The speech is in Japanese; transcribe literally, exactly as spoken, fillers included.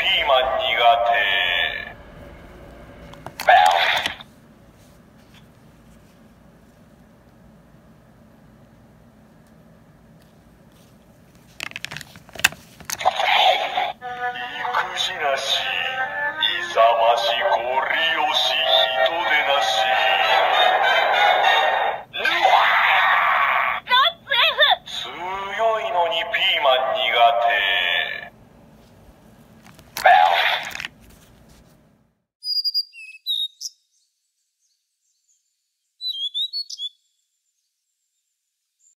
ピーマン苦手。